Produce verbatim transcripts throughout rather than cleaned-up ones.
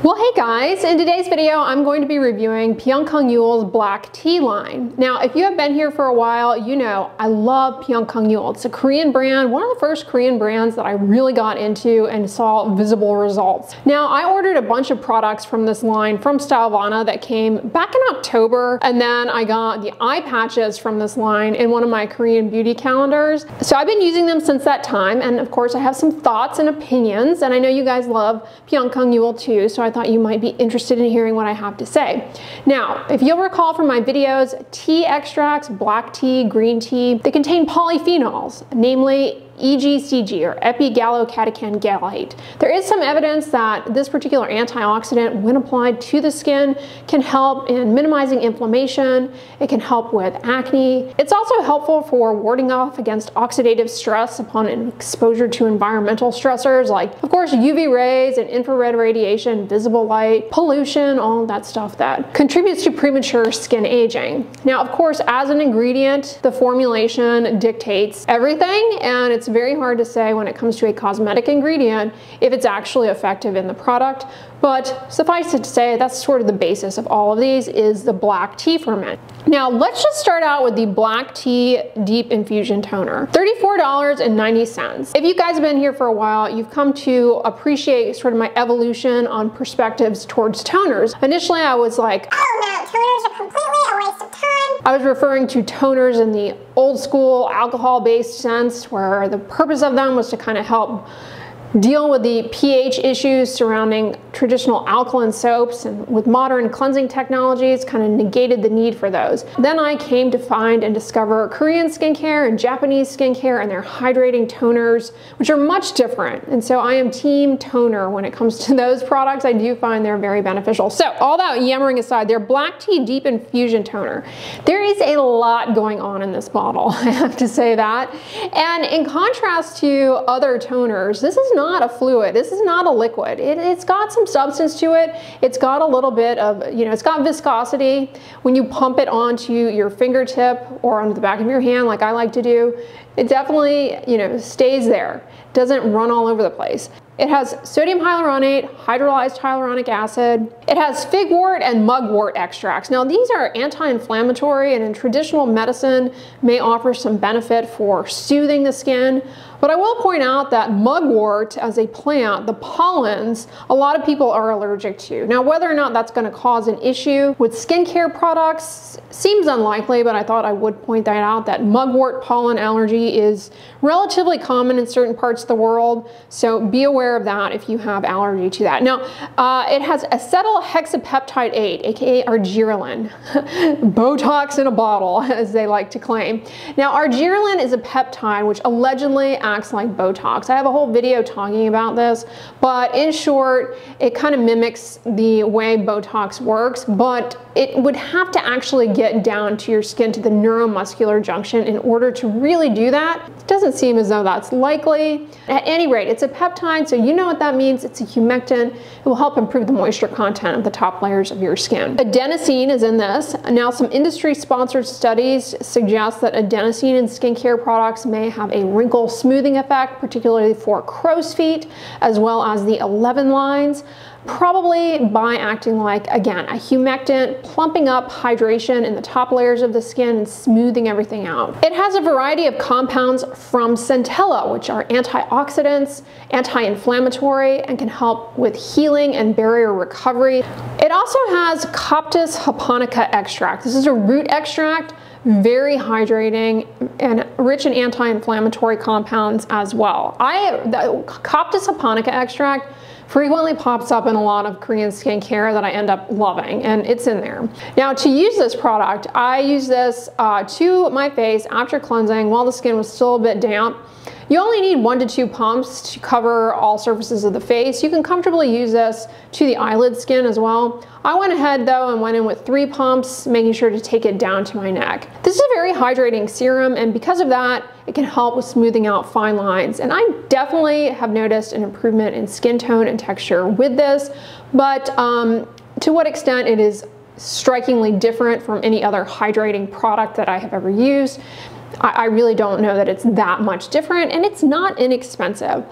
Well, hey guys, in today's video, I'm going to be reviewing Pyunkang Yul's black tea line. Now, if you have been here for a while, you know I love Pyunkang Yul. It's a Korean brand, one of the first Korean brands that I really got into and saw visible results. Now, I ordered a bunch of products from this line from Stylevana that came back in October, and then I got the eye patches from this line in one of my Korean beauty calendars. So I've been using them since that time, and of course, I have some thoughts and opinions, and I know you guys love Pyunkang Yul too, so I I thought you might be interested in hearing what I have to say. Now, if you'll recall from my videos, tea extracts, black tea, green tea, they contain polyphenols, namely E G C G or epigallocatechin gallate. There is some evidence that this particular antioxidant, when applied to the skin, can help in minimizing inflammation. It can help with acne. It's also helpful for warding off against oxidative stress upon exposure to environmental stressors like, of course, U V rays and infrared radiation, visible light, pollution, all that stuff that contributes to premature skin aging. Now, of course, as an ingredient, the formulation dictates everything, and it's very hard to say when it comes to a cosmetic ingredient if it's actually effective in the product, but suffice it to say that's sort of the basis of all of these is the black tea ferment. Now let's just start out with the black tea deep infusion toner, thirty-four ninety. If you guys have been here for a while, you've come to appreciate sort of my evolution on perspectives towards toners. Initially I was like, oh no, toners are completely a waste of time. I was referring to toners in the old school alcohol-based sense where the purpose of them was to kind of help deal with the pH issues surrounding traditional alkaline soaps, and with modern cleansing technologies kind of negated the need for those. Then I came to find and discover Korean skincare and Japanese skincare and their hydrating toners, which are much different. And so I am team toner when it comes to those products. I do find they're very beneficial. So all that yammering aside, their black tea deep infusion toner. There is a lot going on in this bottle, I have to say that. And in contrast to other toners, this is not a fluid. This is not a liquid. It, it's got some substance to it. It's got a little bit of, you know, it's got viscosity. When you pump it onto your fingertip or onto the back of your hand, like I like to do, it definitely, you know, stays there. Doesn't run all over the place. It has sodium hyaluronate, hydrolyzed hyaluronic acid. It has figwort and mugwort extracts. Now these are anti-inflammatory and in traditional medicine may offer some benefit for soothing the skin. But I will point out that mugwort as a plant, the pollens, a lot of people are allergic to. Now whether or not that's gonna cause an issue with skincare products seems unlikely, but I thought I would point that out, that mugwort pollen allergy is relatively common in certain parts of the world. So be aware of that if you have allergy to that. Now, uh, it has acetylhexapeptide eight, aka Argireline, Botox in a bottle, as they like to claim. Now, Argireline is a peptide which allegedly acts like Botox. I have a whole video talking about this, but in short, it kind of mimics the way Botox works, but it would have to actually get down to your skin to the neuromuscular junction in order to really do that. It doesn't seem as though that's likely. At any rate, it's a peptide, so you know what that means. It's a humectant. It will help improve the moisture content of the top layers of your skin. Adenosine is in this. Now, some industry-sponsored studies suggest that adenosine in skincare products may have a wrinkle smoothing effect, particularly for crow's feet, as well as the eleven lines. Probably by acting like, again, a humectant, plumping up hydration in the top layers of the skin and smoothing everything out. It has a variety of compounds from Centella, which are antioxidants, anti-inflammatory, and can help with healing and barrier recovery. It also has Coptis Japonica extract. This is a root extract, very hydrating and rich in anti-inflammatory compounds as well. I, the Coptis Japonica extract frequently pops up in a lot of Korean skincare that I end up loving, and it's in there. Now to use this product, I use this uh, to my face after cleansing while the skin was still a bit damp. You only need one to two pumps to cover all surfaces of the face. You can comfortably use this to the eyelid skin as well. I went ahead though and went in with three pumps, making sure to take it down to my neck. This is a very hydrating serum, and because of that, it can help with smoothing out fine lines. And I definitely have noticed an improvement in skin tone and texture with this, but um, to what extent it is strikingly different from any other hydrating product that I have ever used, I really don't know that it's that much different, and it's not inexpensive.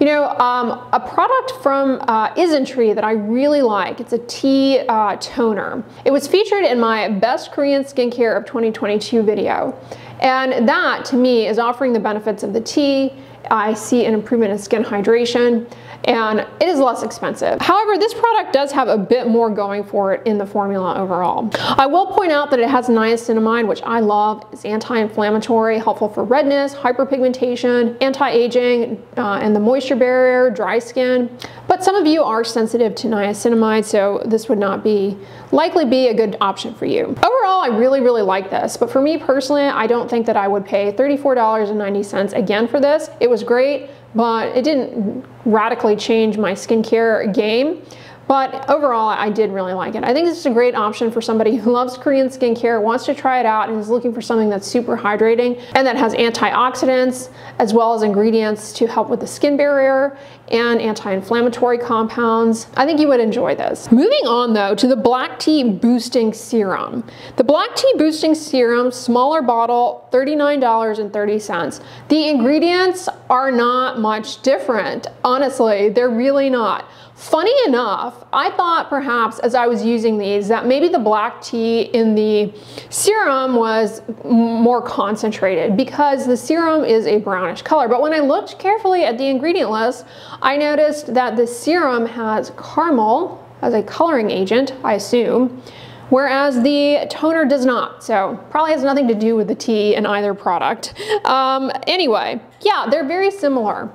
You know, um, a product from uh, Isntree that I really like, it's a tea uh, toner. It was featured in my Best Korean Skincare of twenty twenty-two video. And that, to me, is offering the benefits of the tea. I see an improvement in skin hydration, and it is less expensive. However, this product does have a bit more going for it in the formula overall. I will point out that it has niacinamide, which I love. It's anti-inflammatory, helpful for redness, hyperpigmentation, anti-aging, uh, and the moisture barrier, dry skin. But some of you are sensitive to niacinamide, so this would not be likely be a good option for you. Overall, I really, really like this, but for me personally, I don't think that I would pay thirty-four ninety again for this. It was great, but it didn't radically change my skincare game. But overall, I did really like it. I think this is a great option for somebody who loves Korean skincare, wants to try it out, and is looking for something that's super hydrating and that has antioxidants as well as ingredients to help with the skin barrier and anti-inflammatory compounds. I think you would enjoy this. Moving on though to the Black Tea Boosting Serum. The Black Tea Boosting Serum, smaller bottle, thirty-nine thirty. The ingredients are not much different. Honestly, they're really not. Funny enough, I thought perhaps as I was using these that maybe the black tea in the serum was more concentrated because the serum is a brownish color. But when I looked carefully at the ingredient list, I noticed that the serum has caramel as a coloring agent, I assume, whereas the toner does not, so probably has nothing to do with the tea in either product. Um, anyway, yeah, they're very similar.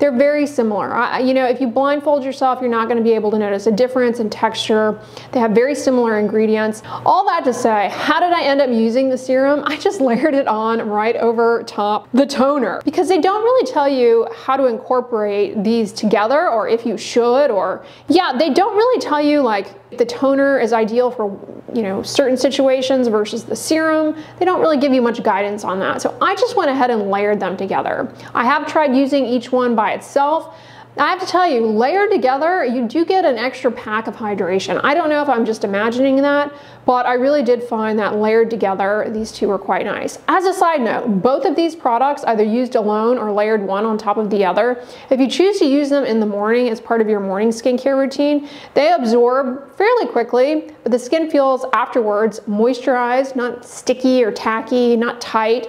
They're very similar. I, you know, if you blindfold yourself, you're not going to be able to notice a difference in texture. They have very similar ingredients. All that to say, how did I end up using the serum? I just layered it on right over top the toner because they don't really tell you how to incorporate these together or if you should or, yeah, they don't really tell you like the toner is ideal for, you know, certain situations versus the serum. They don't really give you much guidance on that. So I just went ahead and layered them together. I have tried using each one by By itself. I have to tell you, layered together, you do get an extra pack of hydration. I don't know if I'm just imagining that, but I really did find that layered together, these two were quite nice. As a side note, both of these products, either used alone or layered one on top of the other, if you choose to use them in the morning as part of your morning skincare routine, they absorb fairly quickly, but the skin feels afterwards moisturized, not sticky or tacky, not tight.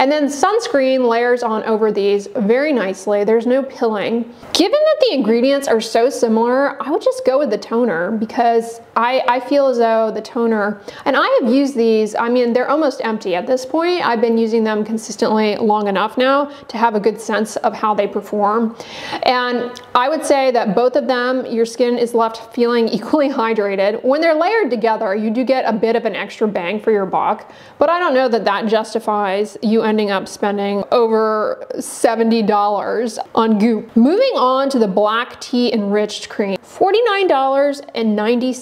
And then sunscreen layers on over these very nicely. There's no pilling. Given that the ingredients are so similar, I would just go with the toner because I, I feel as though the toner, and I have used these, I mean, they're almost empty at this point. I've been using them consistently long enough now to have a good sense of how they perform. And I would say that both of them, your skin is left feeling equally hydrated. When they're layered together, you do get a bit of an extra bang for your buck, but I don't know that that justifies you ending up spending over seventy dollars on Goop. Moving on to the Black Tea Enriched Cream. forty-nine ninety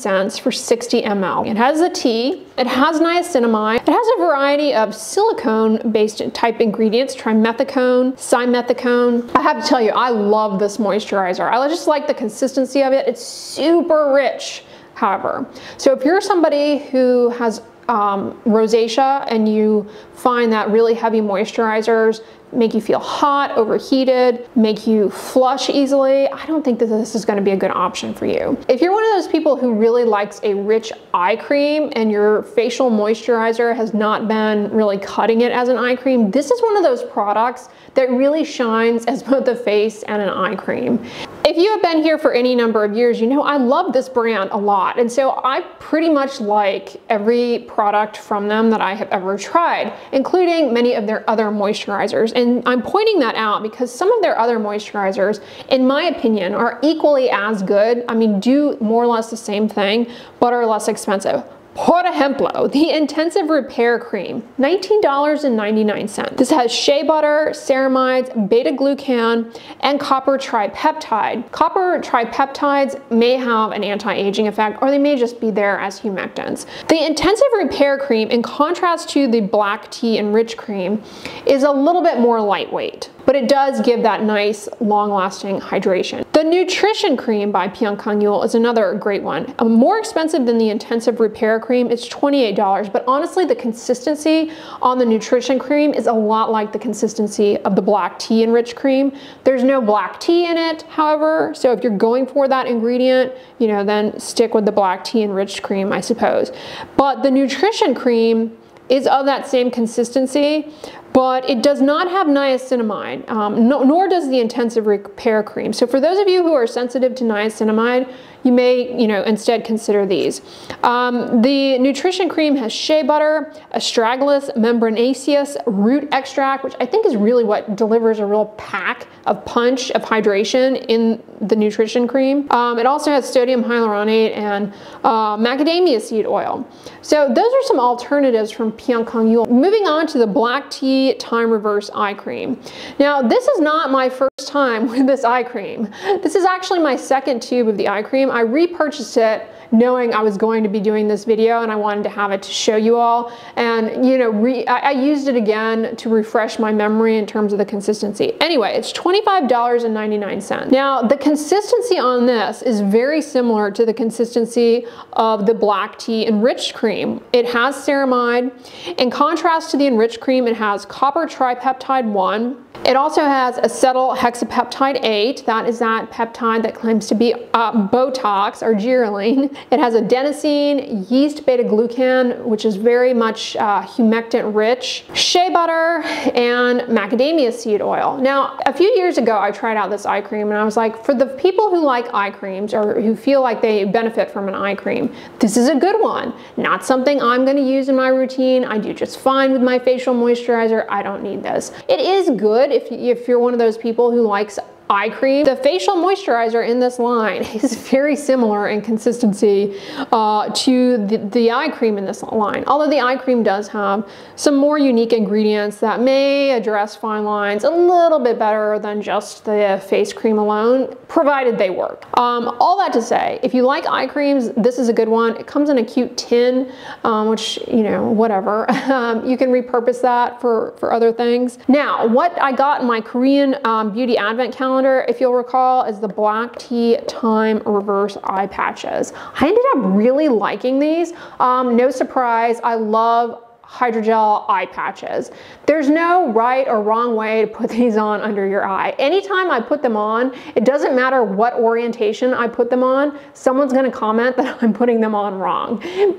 for sixty milliliters. It has the tea, it has niacinamide, it has a variety of silicone-based type ingredients, trimethicone, simethicone. I have to tell you, I love this moisturizer. I just like the consistency of it. It's super rich, however. So if you're somebody who has Um, rosacea and you find that really heavy moisturizers make you feel hot, overheated, make you flush easily, I don't think that this is going to be a good option for you. If you're one of those people who really likes a rich eye cream and your facial moisturizer has not been really cutting it as an eye cream, this is one of those products that really shines as both a face and an eye cream. If you have been here for any number of years, you know I love this brand a lot, and so I pretty much like every product from them that I have ever tried, including many of their other moisturizers. And I'm pointing that out because some of their other moisturizers, in my opinion, are equally as good. I mean, do more or less the same thing, but are less expensive. Por ejemplo, the Intensive Repair Cream, nineteen ninety-nine. This has shea butter, ceramides, beta-glucan, and copper tripeptide. Copper tripeptides may have an anti-aging effect, or they may just be there as humectants. The Intensive Repair Cream, in contrast to the Black Tea Enriched Cream, is a little bit more lightweight, but it does give that nice, long-lasting hydration. The The Nutrition Cream by Pyunkang Yul is another great one. More expensive than the Intensive Repair Cream, it's twenty-eight dollars, but honestly the consistency on the Nutrition Cream is a lot like the consistency of the Black Tea Enriched Cream. There's no black tea in it, however, so if you're going for that ingredient, you know, then stick with the Black Tea Enriched Cream, I suppose. But the Nutrition Cream is of that same consistency, but it does not have niacinamide, um, no, nor does the Intensive Repair Cream. So for those of you who are sensitive to niacinamide, you may, you know, instead consider these. Um, the Nutrition Cream has shea butter, astragalus, membranaceous, root extract, which I think is really what delivers a real pack of punch of hydration in the Nutrition Cream. Um, it also has sodium hyaluronate and uh, macadamia seed oil. So those are some alternatives from Pyunkang Yul. Moving on to the Black Tea Time Reverse Eye Cream. Now, this is not my first time with this eye cream. This is actually my second tube of the eye cream. I repurchased it knowing I was going to be doing this video and I wanted to have it to show you all. And, you know, re I, I used it again to refresh my memory in terms of the consistency. Anyway, it's twenty-five ninety-nine. Now, the consistency on this is very similar to the consistency of the Black Tea Enriched Cream. It has ceramide. In contrast to the Enriched Cream, it has copper tripeptide one. It also has acetyl hexapeptide eight. That is that peptide that claims to be uh, Botox, Argireline. It has adenosine, yeast beta-glucan, which is very much uh, humectant-rich, shea butter, and macadamia seed oil. Now, a few years ago, I tried out this eye cream, and I was like, for the people who like eye creams or who feel like they benefit from an eye cream, this is a good one. Not something I'm gonna use in my routine. I do just fine with my facial moisturizer. I don't need this. It is good If, if you're one of those people who likes eye cream. The facial moisturizer in this line is very similar in consistency uh, to the, the eye cream in this line, although the eye cream does have some more unique ingredients that may address fine lines a little bit better than just the face cream alone, provided they work. Um, all that to say, if you like eye creams, this is a good one. It comes in a cute tin, um, which, you know, whatever. um, you can repurpose that for, for other things. Now, what I got in my Korean um, beauty advent calendar, if you'll recall, is the Black Tea Time Reverse Eye Patches. I ended up really liking these. Um, no surprise, I love hydrogel eye patches. There's no right or wrong way to put these on under your eye. Anytime I put them on, it doesn't matter what orientation I put them on, someone's gonna comment that I'm putting them on wrong.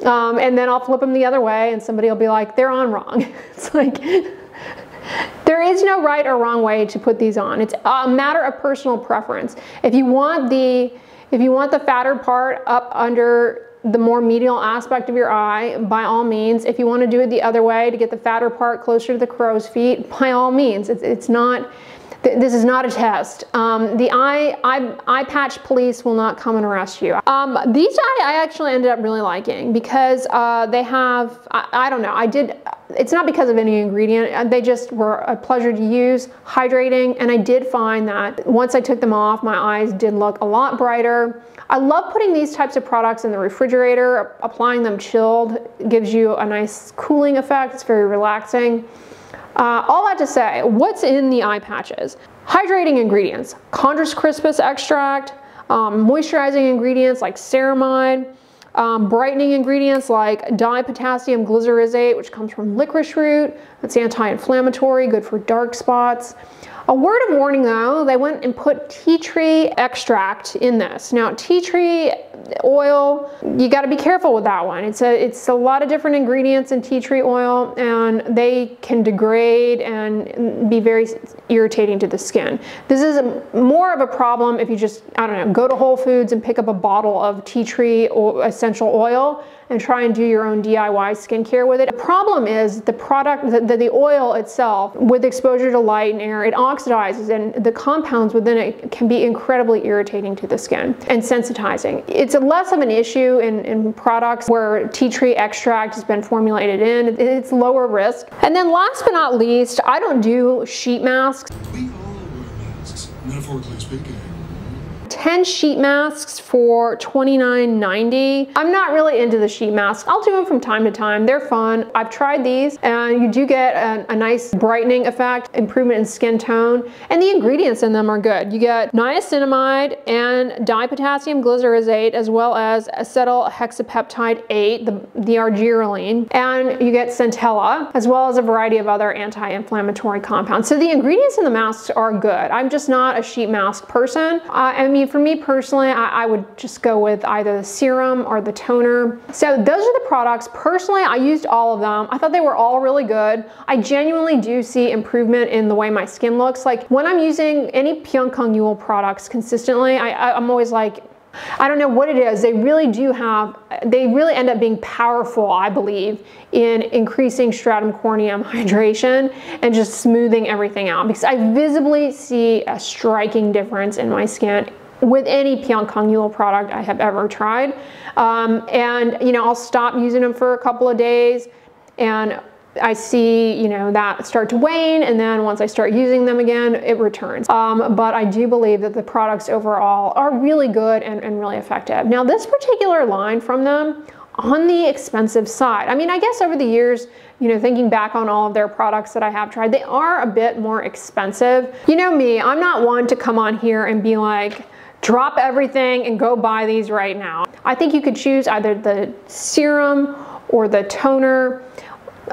Um, and then I'll flip them the other way and somebody will be like, they're on wrong. It's like, there is no right or wrong way to put these on. It's a matter of personal preference. If you want the, if you want the fatter part up under the more medial aspect of your eye, by all means. If you want to do it the other way to get the fatter part closer to the crow's feet, by all means. It's, it's not, this is not a test. Um, the eye, eye, eye patch police will not come and arrest you. Um, these I, I actually ended up really liking because uh, they have, I, I don't know, I did, it's not because of any ingredient, they just were a pleasure to use, hydrating, and I did find that once I took them off, my eyes did look a lot brighter. I love putting these types of products in the refrigerator. Applying them chilled gives you a nice cooling effect, it's very relaxing. Uh, all that to say, what's in the eye patches? Hydrating ingredients, chondrus crispus extract, um, moisturizing ingredients like ceramide, um, brightening ingredients like dipotassium glycyrrhizate, which comes from licorice root. It's anti-inflammatory, good for dark spots. A word of warning though, they went and put tea tree extract in this. Now, tea tree oil, you gotta be careful with that one. It's a, it's a lot of different ingredients in tea tree oil and they can degrade and be very irritating to the skin. This is a, more of a problem if you just, I don't know, go to Whole Foods and pick up a bottle of tea tree essential oil and try and do your own D I Y skincare with it. The problem is the product, the, the oil itself, with exposure to light and air, it oxidizes and the compounds within it can be incredibly irritating to the skin and sensitizing. It's a less of an issue in, in products where tea tree extract has been formulated in. It's lower risk. And then last but not least, I don't do sheet masks. We all wear masks, metaphorically speaking. ten sheet masks for twenty-nine ninety. I'm not really into the sheet masks. I'll do them from time to time. They're fun. I've tried these and you do get a, a nice brightening effect, improvement in skin tone, and the ingredients in them are good. You get niacinamide and dipotassium glycyrrhizate as well as acetylhexapeptide eight, the, the Argireline, and you get Centella as well as a variety of other anti-inflammatory compounds. So the ingredients in the masks are good. I'm just not a sheet mask person. Uh, I mean, for me personally, I, I would just go with either the serum or the toner. So those are the products. Personally, I used all of them. I thought they were all really good. I genuinely do see improvement in the way my skin looks. Like when I'm using any Pyunkang Yul products consistently, I, I, I'm always like, I don't know what it is. They really do have, they really end up being powerful, I believe, in increasing stratum corneum hydration and just smoothing everything out, because I visibly see a striking difference in my skin with any Pyunkang Yul product I have ever tried. Um, and, you know, I'll stop using them for a couple of days and I see, you know, that start to wane, and then once I start using them again, it returns. Um, but I do believe that the products overall are really good and, and really effective. Now, this particular line from them, on the expensive side. I mean, I guess over the years, you know, thinking back on all of their products that I have tried, they are a bit more expensive. You know me, I'm not one to come on here and be like, drop everything and go buy these right now. I think you could choose either the serum or the toner.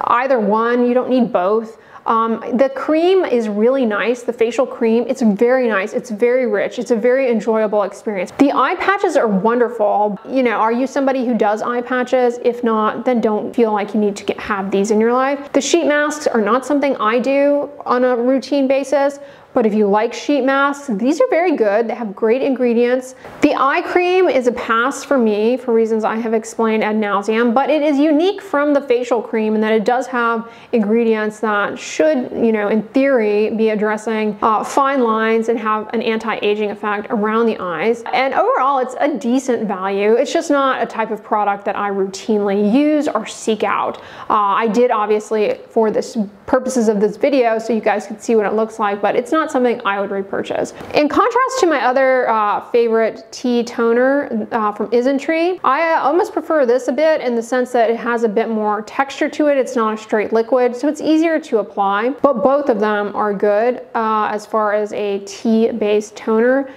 Either one, you don't need both. Um, the cream is really nice, the facial cream. It's very nice, it's very rich, it's a very enjoyable experience. The eye patches are wonderful. You know, are you somebody who does eye patches? If not, then don't feel like you need to get, have these in your life. The sheet masks are not something I do on a routine basis, but if you like sheet masks, these are very good. They have great ingredients. The eye cream is a pass for me for reasons I have explained ad nauseum, but it is unique from the facial cream in that it does have ingredients that should, you know, in theory, be addressing uh, fine lines and have an anti-aging effect around the eyes. And overall, it's a decent value. It's just not a type of product that I routinely use or seek out. Uh, I did obviously for the purposes of this video so you guys could see what it looks like, but it's not Not something I would repurchase. In contrast to my other uh, favorite tea toner uh, from Isntree, I uh, almost prefer this a bit in the sense that it has a bit more texture to it. It's not a straight liquid, so it's easier to apply, but both of them are good uh, as far as a tea-based toner.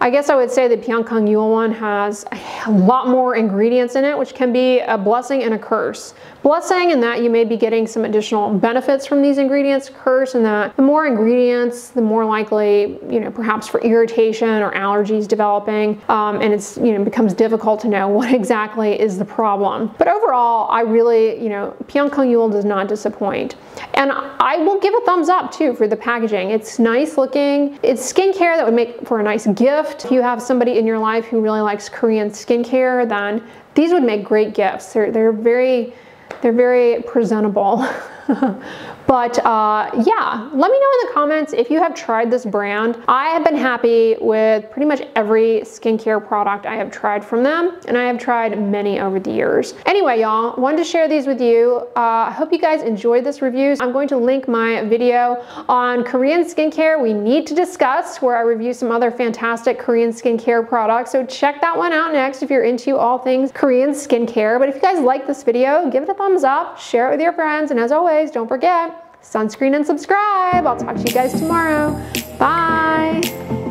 I guess I would say the Pyunkang Yul one has a lot more ingredients in it, which can be a blessing and a curse. Blessing in that you may be getting some additional benefits from these ingredients, curse in that the more ingredients, the more likely, you know, perhaps for irritation or allergies developing, um, and it's, you know, becomes difficult to know what exactly is the problem. But overall, I really, you know, Pyunkang Yul does not disappoint. And I will give a thumbs up too for the packaging. It's nice looking. It's skincare that would make for a nice gift. If you have somebody in your life who really likes Korean skincare, then these would make great gifts. They're, they're very, they're very presentable. But uh, yeah, let me know in the comments if you have tried this brand. I have been happy with pretty much every skincare product I have tried from them, and I have tried many over the years. Anyway, y'all, wanted to share these with you. Uh, I hope you guys enjoyed this review. I'm going to link my video on Korean skincare we need to discuss, where I review some other fantastic Korean skincare products. So check that one out next if you're into all things Korean skincare. But if you guys like this video, give it a thumbs up, share it with your friends, and as always, don't forget, sunscreen and subscribe. I'll talk to you guys tomorrow. Bye.